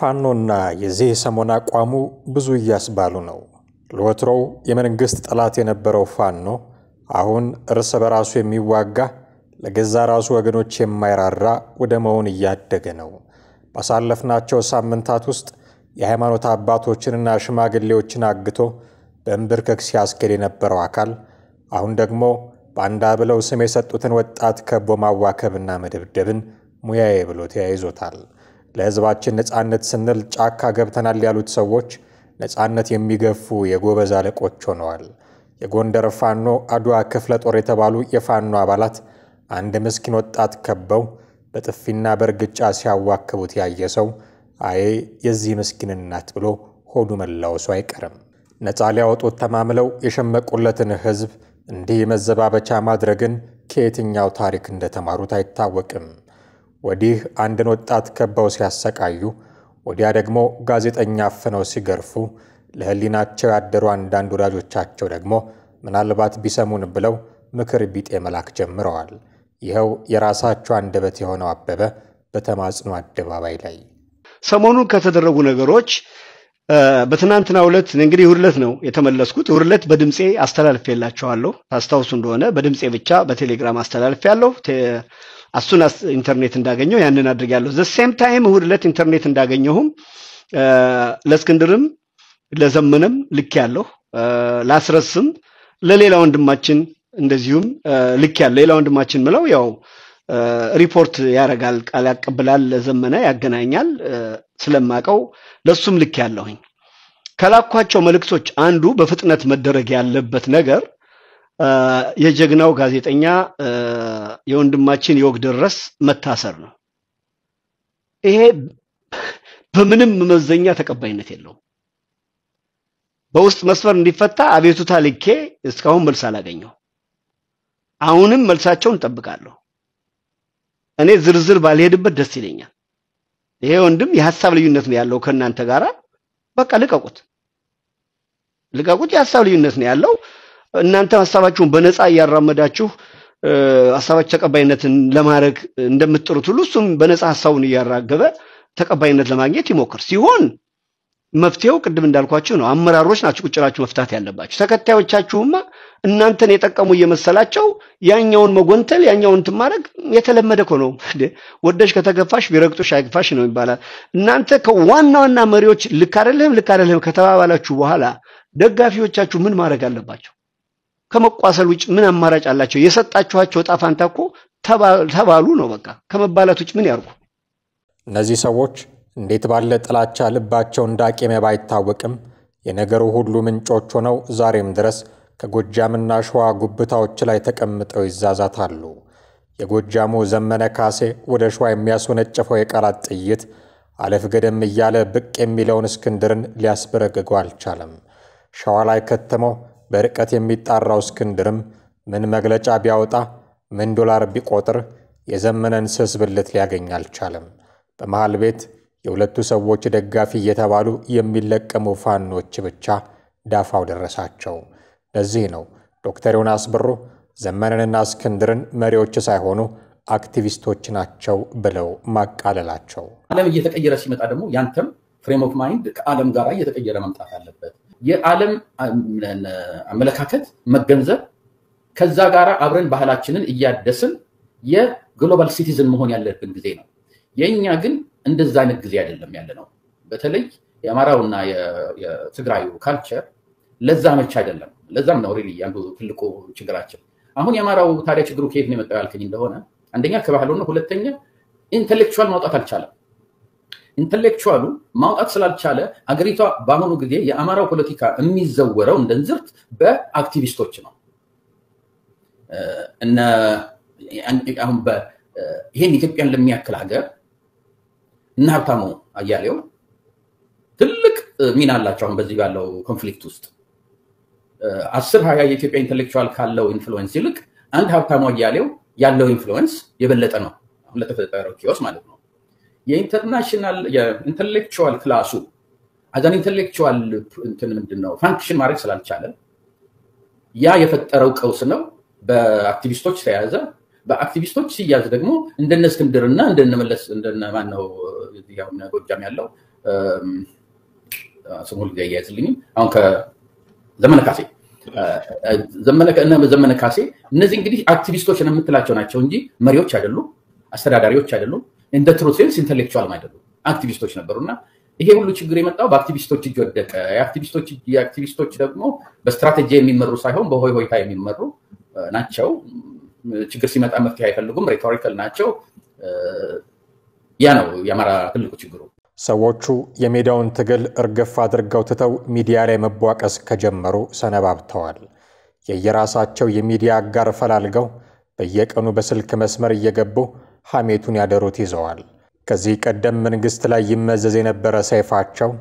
فانونا يزيه سمونا قوامو بزو ياسبالو نو لوترو يمنغست طلاتي نبرو فانو اهون رس براسو يميواغا لغزا راسو وغنوچ يمايرارا ودمون يادغ نو باسالفناچو سامنتات وسط የሃይማኖት አባቶችንና ሽማግሌዎችን አግቶ በእንብርክክ ሲያስከረ የነበረው አካል አሁን ደግሞ ባንዳ ብለው ስም የሰጡትን ወጣት ከቦ ማዋከብና መደብደብን ሙያዬ ብሎ ተያይዞታል። ለህዝባችን ነፃነት ስንል ጫካ ገብተናል ያሉት ሰዎች ነፃነት የሚገፉ የጎበዝ አለቆች ሆነዋል። የጎንደር ፋኖ አድዋ ክፍለ ጦር የተባሉ የፋኖ አባላት አንድ ምስኪን ወጣት ከበው በጥፊና በርግጫ ሲያዋከቡት ያየሰው አይ የዚህ መስኪንነት ብሎ ሆዱ መላውሱ አይቀርም። ነጻሊያው ጦት ተማምለው የሸመቁለትን ህዝብ እንደ መዘባበቻ ማድረግን ከየትኛው ታሪክ እንደተማሩት አይታወቅም። ወዲህ አንድን ወጣት ከበው ሲያሰቃዩ ወዲያ ደግሞ ጋዜጠኛ አፈነው ሲገርፉ ለህሊናቸው ያደሩ አንዳንድ ወዳጆቻቸው ደግሞ ምናልባት ቢሰሙን ብለው ምክር ቢጤ መላክ ጀምረዋል። ይሄው የራሳቸው አንደበት የሆነው አበበ በተማጽኖ አደባባይ ላይ ሰሞኑን ከተደረጉ ነገሮች በትናንትናው ዕለት እንግዲህ ሁርለት ነው የተመለስኩት። ሁርለት በድምጼ አስተላልፈላችኋለሁ ታስታውሱ እንደሆነ በድምጼ ብቻ በቴሌግራም አስተላልፈያለሁ። አሱና ኢንተርኔት እንዳገኘው ያንን አድርጋለሁ። ዘ ሴም ታይም ሁርለት ኢንተርኔት እንዳገኘሁም ለስክንድርም ለዘመንም ልክያለሁ። ላስረስም ለሌላው ወንድማችን እንደዚሁም ልክያለሁ። ሌላው ወንድማችን ምለው ያው ሪፖርት ያረጋል ቃል ያቀበላል ለዘመና ያገናኛል ስለማቀው ለሱም ልክ ያለሁኝ። ከላኳቸው መልእክቶች አንዱ በፍጥነት መደረግ ያለበት ነገር የጀግናው ጋዜጠኛ የወንድማችን ይወግድረስ መታሰር ነው። ይሄ በምንም መመዘኛ ተቀባይነት የለው። በውስጥ መስፈር እንዲፈታ አቤቱታ ልኬ እስካሁን መልስ አላገኘው። አሁንም መልሳቸውን ተጠብቃለሁ። እኔ ዝርዝር ባልሄድበት ደስ ይለኛል። ይሄ ወንድም የሐሳብ ልዩነት ነው ያለው ከእናንተ ጋራ በቃ ልቀቁት። ልቀቁት የሐሳብ ልዩነት ነው ያለው። እናንተ ሐሳባችሁን በነፃ ያራመዳችሁ ሐሳባችሁ ተቀባይነትን ለማረግ እንደምትጥሩት ሁሉ እሱም በነፃ ሐሳቡን ያራገበ ተቀባይነት ለማግኘት ይሞክር። ሲሆን መፍቴው ቅድም እንዳልኳችሁ ነው። አመራሮች ናችሁ ቁጭራችሁ መፍታት ያለባችሁ። ተከታዮቻችሁማ እናንተን የጠቀሙ እየመሰላቸው ያኛውን መጎንተል ያኛውን ተማረግ የተለመደ ኮ ነው። ወደሽ ከተገፋሽ ቢረግጦሽ አይገፋሽ ነው ይባላል። እናንተ ከዋናውና መሪዎች ልክ አይደለም ከተባባላችሁ በኋላ ደጋፊዎቻችሁ ምን ማረግ አለባችሁ? ከመቋሰል ውጭ ምን አማራጭ አላችሁ? የሰጣችኋቸው ጣፋንታኮ ተባሉ ነው በቃ። ከመባላት ውጭ ምን ያርጉ? እነዚህ ሰዎች እንዴት ባለ ጥላቻ ልባቸው እንዳቀመ ባይታወቅም የነገሩ ሁሉ ምንጮች ሆነው ዛሬም ድረስ ከጎጃምና ሸዋ ጉብታዎች ላይ ተቀምጠው ይዛዛታሉ። የጎጃሙ ዘመነ ካሴ ወደ ሸዋ የሚያስወነጨፈው የቃላት ጥይት አለፍ ገደም ይያለ ብቅ የሚለውን እስክንድርን ሊያስበረግገው አልቻለም። ሸዋ ላይ ከተመው በርቀት የሚጣራው እስክንድርም ምን መግለጫ ቢያወጣ ምን ዶላር ቢቆጥር የዘመነን ሰስብልት ሊያገኝ አልቻለም። በመሃል ቤት የሁለቱ ሰዎች ደጋፊ የተባሉ የሚለቀሙ ፋኖች ብቻ ዳፋው ደረሳቸው። ለዚህ ነው ዶክተር ዮናስ ብሩ ዘመነንና እስክንድርን መሪዎች ሳይሆኑ አክቲቪስቶች ናቸው ብለው ማቃለላቸው። ዓለም እየተቀየረ ሲመጣ ደግሞ ያንተም ፍሬም ኦፍ ማይንድ ከዓለም ጋር እየተቀየረ መምጣት አለበት። የዓለም አመለካከት መገንዘብ ከዛ ጋር አብረን ባህላችንን እያደስን የግሎባል ሲቲዝን መሆን ያለብን ጊዜ ነው። የኛ ግን እንደዛ አይነት ጊዜ አይደለም ያለነው። በተለይ የአማራውና የትግራዩ ካልቸር ለዛ መች አይደለም። ለዛም ነው ሪሊ አንዱ ትልቁ ችግራችን። አሁን የአማራው ታሪክ ችግሩ ከየት ነው መጣው አልከኝ እንደሆነ አንደኛ ከባህሉ ነው፣ ሁለተኛ ኢንተሌክቹዋል ማውጣት አልቻለም። ኢንተሌክቹዋሉ ማውጣት ስላልቻለ አገሪቷ ባሁኑ ጊዜ የአማራው ፖለቲካ የሚዘወረው እንደንዝርት በአክቲቪስቶች ነው። እና አሁን ይሄን ኢትዮጵያን ለሚያክል ሀገር ናርታሙ አያሌው ትልቅ ሚና አላቸው። አሁን በዚህ ያለው ኮንፍሊክት ውስጥ 10 20 የኢትዮጵያ ኢንተሌክቹዋል ካለው ኢንፍሉዌንስ ይልቅ አንድ ሀብታሙ አያሌው ያለው ኢንፍሉዌንስ የበለጠ ነው። አሁን ለተፈጠረው ኪዮስ ማለት ነው የኢንተርናሽናል የኢንተሌክቹዋል ክላሱ አዛን ኢንተሌክቹዋል እንትን ምንድነው ፋንክሽን ማድረግ ስላልቻለ ያ የፈጠረው ቀውስ ነው። በአክቲቪስቶች ተያዘ። በአክቲቪስቶች ሲያዝ ደግሞ እንደነስክንድርና እንደነመለስ እንደማን ነው እዚህ ያው ጎጃም ያለው سمول جايات اللي أونك زمنك عسي زمنك أنا زمنك عسي نزين قديش أكتيفيستوش أنا مثل أشون أشونجي مريوت شادلو أسرع داريوت شادلو إن ده تروسيل سينتلكتشوال ما يدلو أكتيفيستوش نبرونا إيه يقولوا شيء غريب متى وأكتيفيستوش جودك أكتيفيستوش ده مو باستراتيجية من مرو صايهم بهوي هوي تاي من مرو ناتشو شيء قصي متى أمثي هاي فلقوم ريتوريكال ناتشو يانو يا مرا كلكو شيء غرو ሰዎቹ የሜዳውን ትግል እርግፍ አድርገው ተተው ሚዲያ ላይ መቧቀስ ከጀመሩ ሰነባብተዋል። የየራሳቸው የሚዲያ ጋር ፈላልገው በየቀኑ በስልክ መስመር እየገቡ ሐሜቱን ያደሩት ይዘዋል። ከዚህ ቀደም መንግስት ላይ ይመዘዝ የነበረ ሰይፋቸው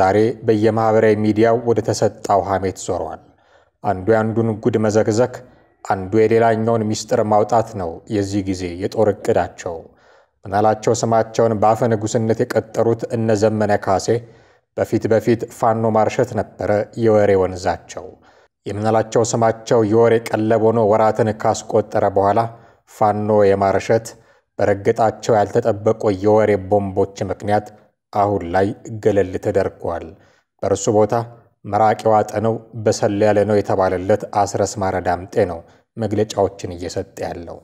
ዛሬ በየማህበራዊ ሚዲያው ወደ ተሰጣው ሐሜት ዞሯል። አንዱ ያንዱን ጉድ መዘክዘክ፣ አንዱ የሌላኛውን ሚስጥር ማውጣት ነው የዚህ ጊዜ የጦር ዕቅዳቸው። ናላቸው ሰማቸውን ባፈነጉስነት የቀጠሩት እነ ዘመነ ካሴ በፊት ፋኖ ማርሸት ነበር የወሬ ወንዛቸው። የምናላቸው ሰማቸው የወሬ ቀለብ ሆኖ ወራትን ካስቆጠረ በኋላ ፋኖ የማርሸት በረግጣቸው ያልተጠበቁ የወሬ ቦምቦች ምክንያት አሁን ላይ ገለል ተደርጓል። በርሱ ቦታ መራቂው አጠነው በሰል ያለ ነው የተባለለት አስረስ ማረዳምጤ ነው መግለጫዎችን እየሰጠ ያለው።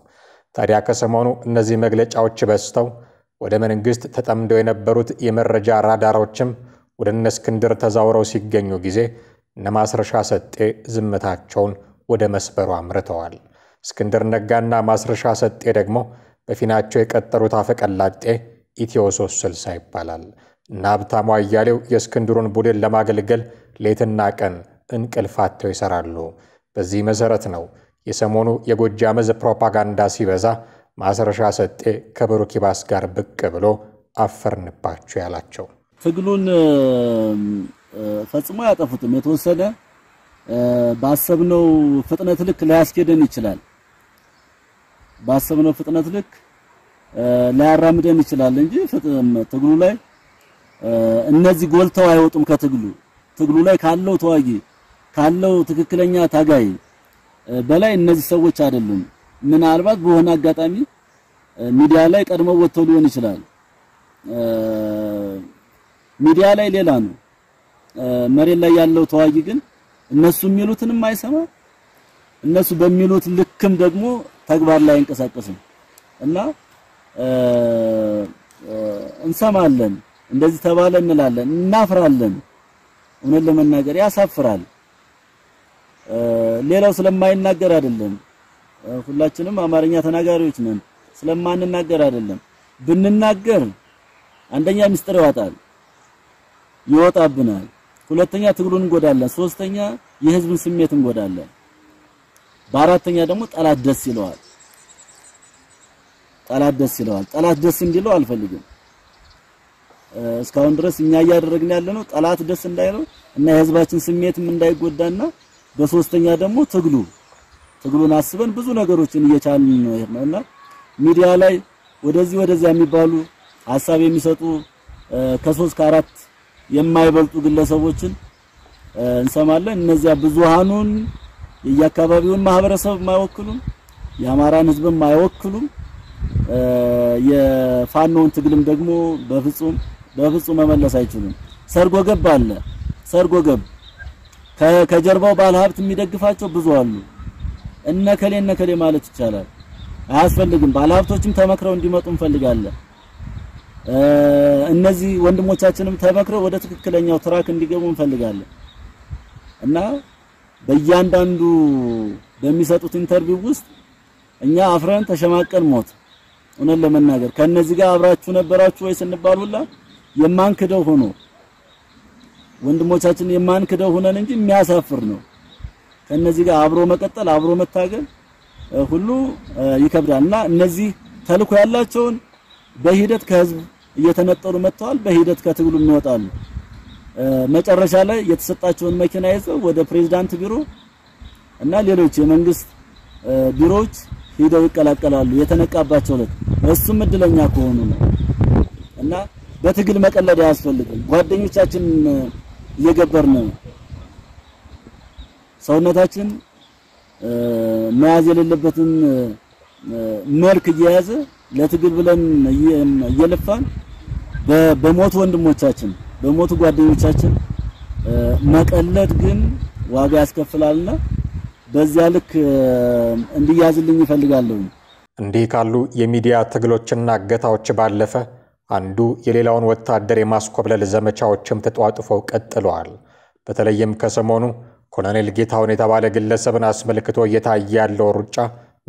ታዲያ ከሰሞኑ እነዚህ መግለጫዎች በስተው ወደ መንግስት ተጠምደው የነበሩት የመረጃ ራዳሮችም ወደ እስክንድር ተዛውረው ሲገኙ ጊዜ ነማስረሻ ሰጤ ዝምታቸውን ወደ መስበሩ አምርተዋል። እስክንድር ነጋና ማስረሻ ሰጤ ደግሞ በፊናቸው የቀጠሩት አፈቀላጤ ኢትዮሶስ 60 ይባላል። ናብታሙ አያሌው የእስክንድሩን ቡድን ለማገልገል ሌትና ቀን እንቅልፋቸው ይሰራሉ። በዚህ መሰረት ነው የሰሞኑ የጎጃም ዘ ፕሮፓጋንዳ ሲበዛ ማስረሻ ሰጤ ከብሩክ ይባስ ጋር ብቅ ብሎ አፈርንባቸው ያላቸው። ትግሉን ፈጽሞ ያጠፉትም የተወሰደ ባሰብነው ፍጥነት ልክ ላያስኬደን ይችላል። ባሰብነው ፍጥነት ልክ ላያራምደን ይችላል እንጂ ትግሉ ላይ እነዚህ ጎልተው አይወጡም። ከትግሉ ላይ ካለው ተዋጊ ካለው ትክክለኛ ታጋይ በላይ እነዚህ ሰዎች አይደሉም። ምን አልባት በሆነ አጋጣሚ ሚዲያ ላይ ቀድመው ወጥተው ሊሆን ይችላል። ሚዲያ ላይ ሌላ ነው፣ መሬት ላይ ያለው ተዋጊ ግን እነሱ የሚሉትንም አይሰማ፣ እነሱ በሚሉት ልክም ደግሞ ተግባር ላይ እንቀሳቀሱም እና እንሰማለን፣ እንደዚህ ተባለ እንላለን፣ እናፍራለን። እውነት ለመናገር ያሳፍራል። ሌላው ስለማይናገር አይደለም፣ ሁላችንም አማርኛ ተናጋሪዎች ነን። ስለማንናገር አይደለም፣ ብንናገር አንደኛ ሚስጥር ይወጣብናል፣ ሁለተኛ ትግሉን እንጎዳለን፣ ሶስተኛ የህዝብን ስሜት እንጎዳለን፣ በአራተኛ ደግሞ ጠላት ደስ ይለዋል። ጠላት ደስ እንዲለው አልፈልግም። እስካሁን ድረስ እኛ ያደረግን ያለነው ጠላት ደስ እንዳይለው እና የህዝባችን ስሜትም እንዳይጎዳና በሶስተኛ ደግሞ ትግሉን አስበን ብዙ ነገሮችን እየቻልን ነው ይሄና ሚዲያ ላይ ወደዚህ ወደዚያ የሚባሉ ሐሳብ የሚሰጡ ከ3 ከ4 የማይበልጡ ግለሰቦችን እንሰማለን። እነዚያ ብዙሃኑን የያካባቢውን ማህበረሰብ ማይወክሉም፣ የአማራን ህዝብ ማይወክሉም፣ የፋኖን ትግልም ደግሞ በፍጹም መመለስ አይችሉም። ሰርጎ ገብ አለ። ሰርጎ ገብ ከጀርባው ባለ ሀብት የሚደግፋቸው ብዙ አሉ። እነከሌ ማለት ይችላል። አያስፈልግም። ባለ ሀብቶችም ተመክረው እንዲመጡ እንፈልጋለን። እነዚህ ወንድሞቻችንም ተመክረው ወደ ትክክለኛው ትራክ እንዲገቡ እንፈልጋለን እና በእያንዳንዱ በሚሰጡት ኢንተርቪው ውስጥ እኛ አፍረን ተሸማቀን ሞት ሆነን ለመናገር ከነዚህ ጋር አብራችሁ ነበራችሁ ወይስ እንባሉላ የማንከደው ሆኖ ወንድሞቻችን የማንከደው ሆነን እንጂ የሚያሳፍር ነው። ከነዚህ ጋር አብሮ መቀጠል አብሮ መታገል ሁሉ ይከብዳልና እነዚህ ተልኮ ያላቸውን በሂደት ከህዝብ እየተነጠሉ መጥተዋል። በሂደት ከትግሉ እንወጣለን። መጨረሻ ላይ የተሰጣቸውን መኪና ይዘው ወደ ፕሬዝዳንት ቢሮ እና ሌሎች የመንግስት ቢሮዎች ሄደው ይቀላቀላሉ። የተነቃባቸው ለት እሱም እድለኛ ከሆኑ ነው እና በትግል መቀለድ ያስፈልጋል። ጓደኞቻችን እየገበርን ሰውነታችን መያዝ የሌለበትን መልክ እየያዘ ለትግል ብለን እየለፋን በሞት ወንድሞቻችን በሞት ጓደኞቻችን መቀለድ ግን ዋጋ ያስከፍላልና በዚያ ልክ እንዲያዝልኝ ፈልጋለሁ እንዲህ ካሉ የሚዲያ ትግሎችና አገታዎች ባለፈ አንዱ የሌላውን ወታደር የማስቆብለል ዘመቻዎችም ተጧጥፈው ቀጥለዋል በተለይም ከሰሞኑ ኮሎኔል ጌታውን የተባለ ግለሰብን አስመልክቶ የታየ ያለው ሩጫ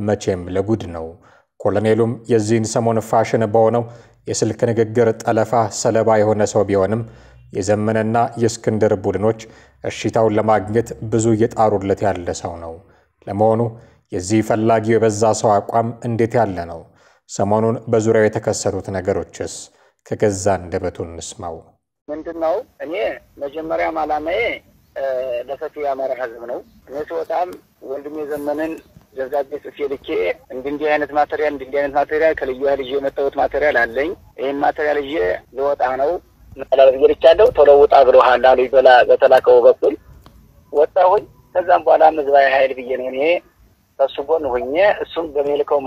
መቼም ለጉድ ነው ኮሎኔሉም የዚህን ሰሞን ፋሽን በሆነው የስልክ ንግግር ጠለፋ ሰለባ የሆነ ሰው ቢሆንም የዘመነና የስክንደር ቡድኖች እሽታውን ለማግኘት ብዙ የጣሩለት ያለ ሰው ነው ለመሆኑ የዚህ ፈላጊው የበዛ ሰው አቋም እንዴት ያለ ነው ሰሞኑን በዙሪያው የተከሰቱት ነገሮችስ ከገዛ እንደበቱን እንስማው ምንድነው እኔ መጀመሪያ ማላማዬ ለፈቲያ ማረጋዝ ነው ለሶታም ወንድሜ ዘመነን ዘዛብኝ ጽፌልኬ እንግዲህ አይነት ማቴሪያል ከልዩ ልጅ የመጣሁት ማቴሪያል አለኝ ይሄን ማቴሪያል ይዤ ለወጣ ነው ለላልብኝ ልቻለው ተለውጣ ብለዋል አሉ ይበላ በተላከው በኩል ወጣሁኝ ከዛም በኋላ ምዝባይ ኃይል ብዬ ነው እኔ ተሱ ጎን ሆኜ እሱም በመልከው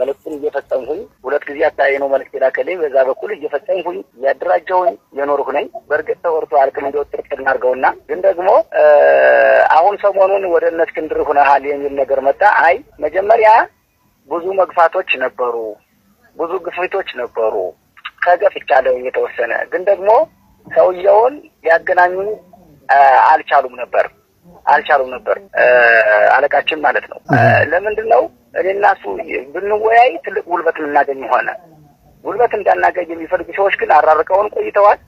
መልክቱን እየፈጸምኩኝ ሁለት ጊዜ አጣይ ነው መልክት ይላከለኝ በዛ በኩል እየፈጸምኩኝ ያድራጃውን የኖርኩ ነኝ በርግጥ ተወርቶ አልከም እንደወጥር ከናርገውና ግን ደግሞ አሁን ሰሞኑን ወደነት ክንድር ሆነሃል የሚል ነገር መጣ አይ መጀመሪያ ብዙ መግፋቶች ነበሩ ብዙ ግፍቶች ነበሩ ከገፍቻለው እየተወሰነ ግን ደግሞ ሰውየውን ያገናኙኝ አልቻሉም ነበር አለቃችን ማለት ነው ለምንድነው እኔናሱ ብንወያይ ትልቅ ጉልበት እናገኝ ሆነ ጉልበት እንዳናገኝ የሚፈልጉ ሰዎች ግን አራርቀውን ቆይተዋል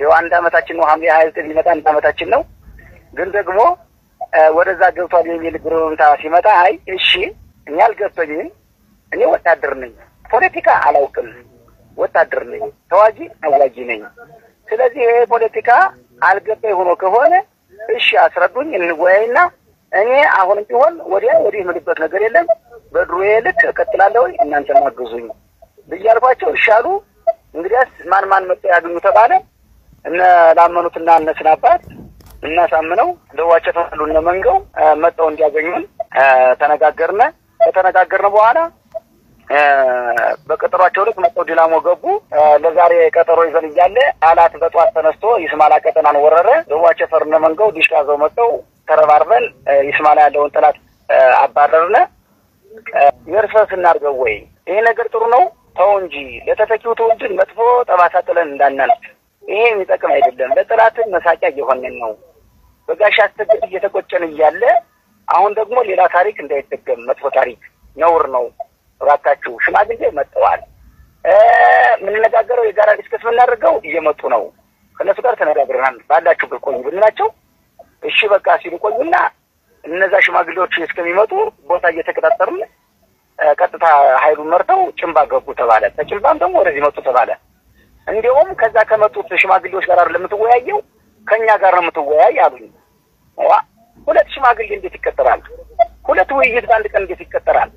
ይሄው አንድ አመታችን ነው ሐምሌ 29 ሊመጣ አንድ አመታችን ነው ግን ደግሞ ወደዛ ገብቷል የሚል ግሩምታ ሲመጣ አይ እሺ እኛ አልገበኝም እኔ ወታደር ነኝ ፖለቲካ አላውቅም ወታደር ነኝ ተዋጊ ነኝ ስለዚህ ይሄ ፖለቲካ አልገበይ ሆኖ ከሆነ እሺ አስረዱኝ እንወያይና እኔ አሁን ቢሆን ወዲህ ምልበት ነገር የለም በድሮዬ ልክ ተከትላለሁ እናንተ ማግዙኝ በያልኳቸው ሻሉ እንግዲያስ ማን መጣ ያግኙ ተባለ እና ላመኑትና እናስናባት እና ሳምነው ደዋቸው ተሉነ መንገው መጣው እንዲያገኙን ተነጋገርነ ከተነጋገርነ በኋላ በቀጠሯቸው ልክ መጣው ዲላሞ ገቡ ለዛሬ ቀጠሮ ይዘን ይያለ አላት በጧት ተነስቶ ይስማላ ቀጠናን ወረረ ደዋቸው ፈርነ መንገው ዲሽካዘው መጣው ተረባርበን ይስማላ ያለውን ጥላት አባረርነ የርፈስ እናርገው ወይ ይሄ ነገር ጥሩ ነው ተው እንጂ ለተፈቂው ተውንጅን መጥፎ ተባሳጥለን እንዳናልፍ ይሄ የሚጠቅም አይደለም ለጥላትን መሳቂያ ይሆነን ነው በጋሽ አስተግጥ እየተቆጨን ይያለ አሁን ደግሞ ሌላ ታሪክ እንዳይተገም መጥፎ ታሪክ ነውር ነው ራካቹ ሽማግሌ መጣዋል ምን ነጋገረው የጋራ ዲስከስ እናርገው እየመጡ ነው ከነሱ ጋር ተነጋግረናል ባላችሁ ቆዩ ብንላችሁ እሺ በቃ ሲሉ ቆዩና እነዛ ሽማግሌዎች እስከሚመጡ ቦታ እየተከታተሩን ቀጥታ ኃይሉን መርተው ጭምባ ገቡ ተባለ ተጭልባም ደግሞ ወደዚህ መጡ ተባለ እንዲሁም ከዛ ከመጡት ሽማግሌዎች ጋር አይደለም ተወያየው ከኛ ጋር ነው ተወያይ አሉኝ አዋ ሁለት ሽማግሌ እንዴት ይከተራል ሁለት ውይይት ባንድ ቀን እንዴት ይከተራል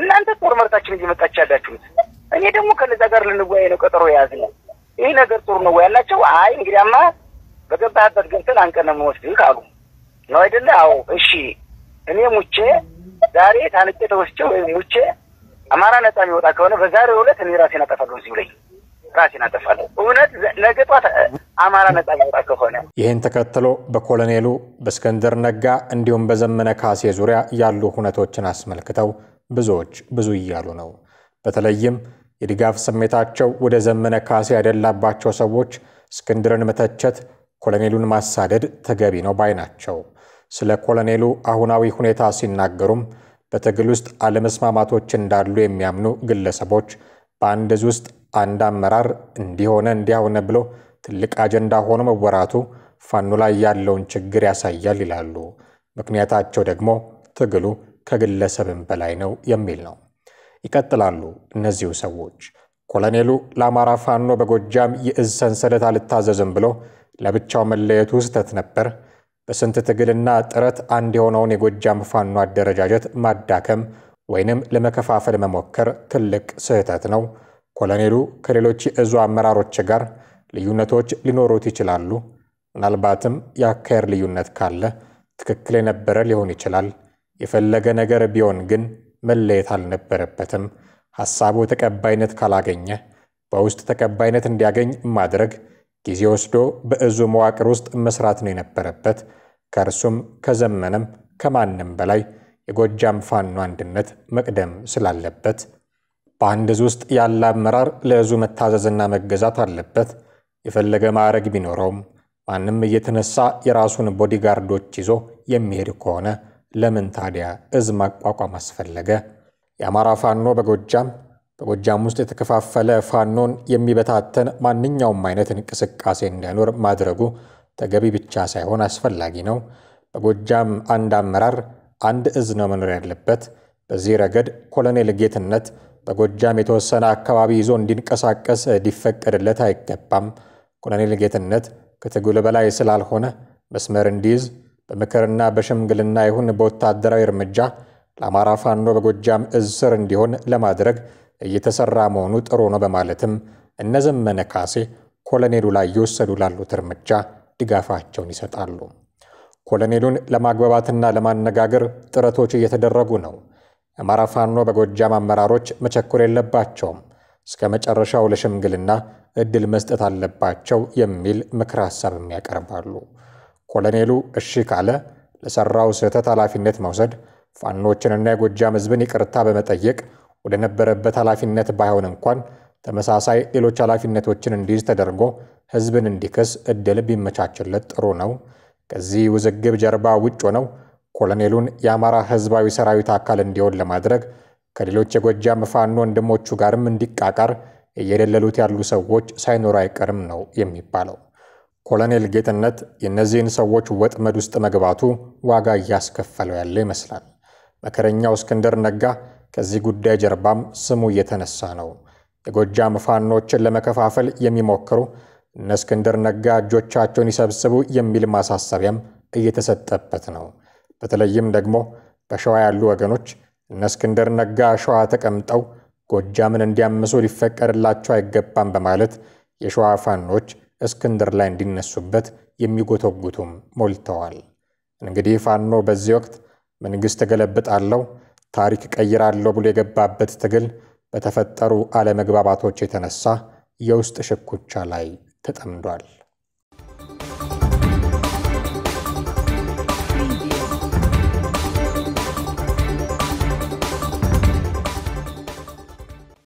እናንተ ጦር መርታችን እየመጣችሁ ያላችሁት እኔ ደግሞ ከነዛ ጋር ልንወያይ ነው ቀጠሮ ያዝነው ይሄ ነገር ጦር ነው ያላችሁ አይ እንግዲያማ በገባህበት ገንተን አንቀንም ወስደህ አሉ ነው አይደለ አው እሺ እኔ ሙቼ ዛሬ ታንቄ ተወስጨው ሙቼ አማራ ነፃ የሚወጣ ከሆነ በዛሬው ዕለት እኔ ራሴን አጠፋለሁ ሲሉ ላይ ራሴን አጠፋለሁ እውነት ነገ ጧት አማራ ነፃ የሚወጣ ከሆነ ይሄን ተከትሎ በኮሎኔሉ በስከንደር ነጋ እንዲሁም በዘመነ ካሴ ዙሪያ ያሉ ሁነቶችን አስመልክተው ብዙዎች ብዙ ይያሉ ነው በተለይም የድጋፍ ስሜታቸው ወደ ዘመነ ካሴ ያደላባቸው ሰዎች ስከንደርን መተቸት ኮሎኔሉን ማሳደድ ተገቢ ነው ባይናቸው ስለ ኮሎኔሉ አሁናዊ ሁኔታ ሲናገሩም በትግል ውስጥ አለመስማማቶች እንዳሉ የሚያምኑ ግለሰቦች በአንድ ውስጥ አንድ አመራር እንዲሆነ ብሎ ትልቅ አጀንዳ ሆኖ መወራቱ ፋኖ ላይ ያለውን ችግር ያሳያል ይላሉ ምክንያታቸው ደግሞ ትግሉ ከግለሰብም በላይ ነው የሚል ነው ይቀጥላሉ እነዚህ ሰዎች ኮሎኔሉ ለአማራ ፋኖ በጎጃም የእዝሰንሰለት አልታዘዘም ብሎ ለብቻው መለየቱ ስተት ነበር በስንት ትግልና ጥረት አንድ የሆነውን የጎጃም ፋኖ አደረጃጀት ማዳከም ወይንም ለመከፋፈል መሞከር ትልቅ ስህተት ነው ኮሎኔሉ ከሌሎች እዙ አመራሮች ጋር ልዩነቶች ሊኖሩት ይችላሉ ምናልባትም ያከር ልዩነት ካለ ትክክል የነበረ ሊሆን ይችላል የፈለገ ነገር ቢሆን ግን መለየት አልነበረበትም ሐሳቡ ተቀባይነት ካላገኘ በውስጥ ተቀባይነት እንዲያገኝ ማድረግ ጊዜ ወስዶ በእዙ መዋቅር ውስጥ መስራት ነው የነበረበት ከርሱም ከዘመነም ከማንም በላይ የጎጃም ፋኖ አንድነት መቅደም ስላለበት በአንድ ውስጥ ያለ አመራር ለእዙ መታዘዝና መገዛት አለበት የፈለገ ማረግ ቢኖረው ማንም እየተነሳ የራሱን ቦዲጋርዶች ይዞ የሚሄድ ከሆነ ለምን ታዲያ እዝ ማቋቋም አስፈለገ ያማራ ፋኖ በጎጃም ውስጥ የተከፋፈለ ፋኖን የሚበታተን ማንኛውም አይነት ንቅስቃሴ እንዳይኖር ማድረጉ ተገቢ ብቻ ሳይሆን አስፈላጊ ነው በጎጃም አንድ አመራር አንድ እዝ ነው መኖር ያለበት በዚህ ረገድ ኮሎኔል ጌትነት በጎጃም የተወሰነ አካባቢ ይዞ እንዲንቀሳቀስ ዲፈቀደለት አይገባም ኮሎኔል ጌትነት ከትግሉ በላይ ስላልሆነ መስመር እንዲይዝ በመከርና በሽምግልና ይሁን በወታደራዊ እርምጃ ለአማራ ፋኖ በጎጃም እዝ ስር እንዲሆን ለማድረግ እየተሰራ መሆኑ ጥሩ ነው በማለትም እነዘመነ ካሴ ኮሎኔሉ ላይ ይወሰዱ ላሉት እርምጃ ድጋፋቸውን ይሰጣሉ ኮሎኔሉን ለማግባባትና ለማነጋገር ጥረቶች እየተደረጉ ነው አማራ ፋኖ በጎጃም አመራሮች መቸኮር የለባቸው እስከመጨረሻው ለሽምግልና እድል መስጠት አለባቸው የሚል ምክር ሐሳብም ያቀርባሉ ኮሎኔሉ እሺ ካለ ለሰራው ስህተት ኃላፊነት መውሰድ ፋኖችንና የጎጃም ህዝብን ይቅርታ በመጠየቅ ወደ ነበረበት ኃላፊነት ባይሆን እንኳን ተመሳሳይ ሌሎች ኃላፊነቶችን እንዲይዝ ተደርጎ ህዝብን እንዲከስ እድል ቢመቻችለት ጥሩ ነው ከዚህ ውዝግብ ጀርባ ውጭ ነው ኮሎኔሉን ያማራ ህዝባዊ ሰራዊት አካል እንዲሆን ለማድረግ ከሌሎች የጎጃም ፋኖ ወንድሞቹ ጋርም እንዲቃቃር የየለሉት ያሉ ሰዎች ሳይኖር አይቀርም ነው የሚባለው ኮሎኔል ጌትነት የነዚህን ሰዎች ወጥመድ ውስጥ መግባቱ ዋጋ ያስከፈለው ያለ ይመስላል መከረኛው እስክንድር ነጋ ከዚህ ጉዳይ ጀርባም ስሙ የተነሳ ነው የጎጃም ፋኖችን ለመከፋፈል የሚሞክሩ እስክንድር ነጋ ጆቻቸውን ይሰብስቡ የሚል ማሳሰቢያም እየተሰጠበት ነው በተለይም ደግሞ በሸዋ ያሉ ወገኖች እስክንድር ነጋ ሸዋ ተቀምጠው ጎጃምን እንዲያምሱ ሊፈቀድላቸው አይገባም በማለት የሸዋ ፋኖች እስክንድር ላይ እንዲነሱበት የሚጎተጉቱም ሞልተዋል እንግዲህ ፋኖ በዚህ ወቅት መንግስት ገለብጣለው ታሪክ ቀይራለው ብሎ የገባበት ትግል በተፈጠሩ አለመግባባቶች የተነሳ የውስጥ ሽኩቻ ላይ ተጠምዷል